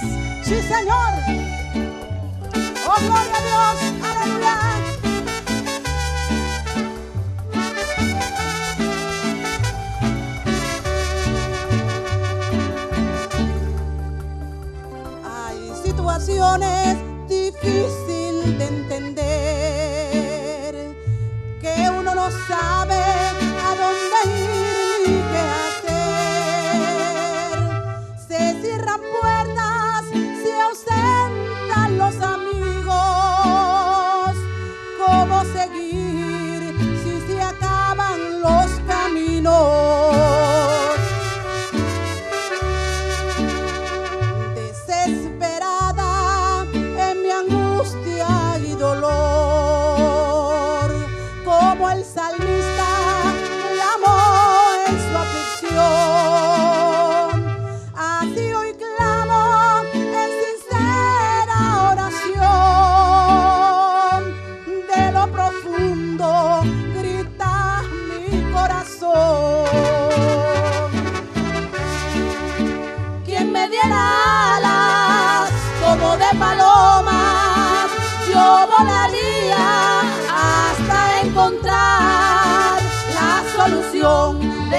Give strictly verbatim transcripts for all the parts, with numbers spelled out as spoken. Dios, sí Señor. Oh, gloria a Dios, aleluya. Hay situaciones difíciles de entender, que uno no sabe a dónde ir. De este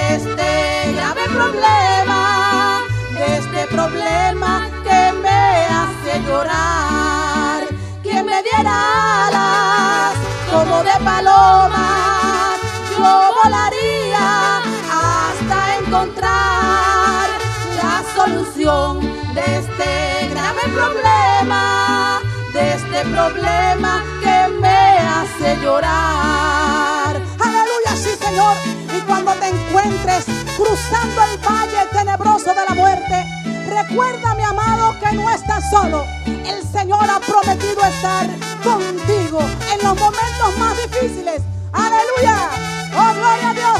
grave problema, de este problema que me hace llorar. Quien me diera alas como de palomas, yo volaría hasta encontrar la solución de este grave problema, de este problema que me hace llorar. Aleluya, sí Señor. Cuando te encuentres cruzando el valle tenebroso de la muerte, recuerda, mi amado, que no estás solo. El Señor ha prometido estar contigo en los momentos más difíciles. ¡Aleluya! ¡Oh, gloria a Dios!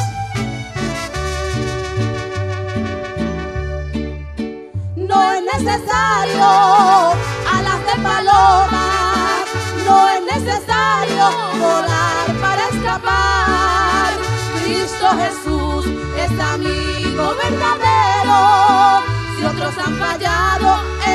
No es necesario alas de paloma, no es necesario volar para escapar. Cristo Jesús es amigo verdadero, si otros han fallado,